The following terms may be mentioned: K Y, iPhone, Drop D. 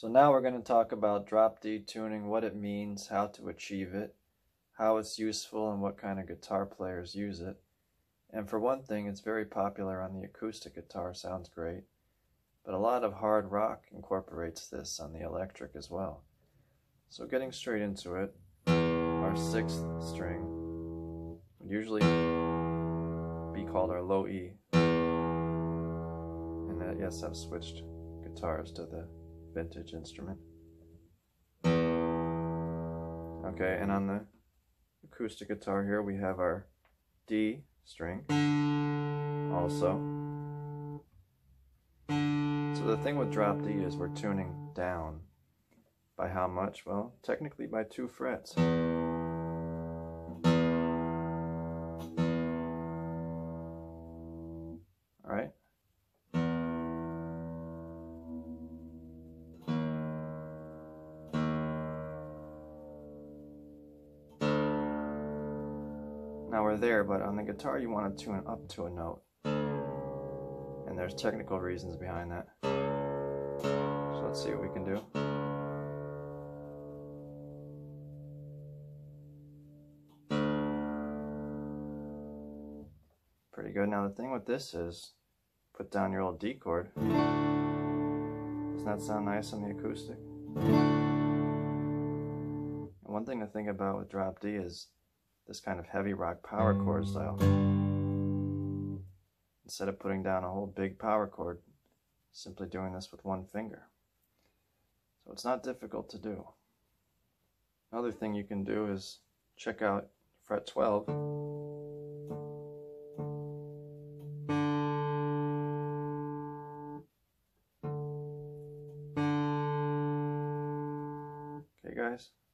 So now we're going to talk about drop D tuning, what it means, how to achieve it, how it's useful, and what kind of guitar players use it. And for one thing, it's very popular on the acoustic guitar, sounds great, but a lot of hard rock incorporates this on the electric as well. So getting straight into it, our sixth string would usually be called our low E. And that, yes, I've switched guitars to the vintage instrument. Okay, and on the acoustic guitar here we have our D string also. So the thing with drop D is we're tuning down. By how much? Well, technically by 2 frets. Alright? Now we're there, but on the guitar you want to tune up to a note. And there's technical reasons behind that. So let's see what we can do. Pretty good. Now the thing with this is, put down your old D chord. Doesn't that sound nice on the acoustic? And one thing to think about with drop D is this kind of heavy rock power chord style. Instead of putting down a whole big power chord, simply doing this with one finger. So it's not difficult to do. Another thing you can do is check out fret 12. Guys.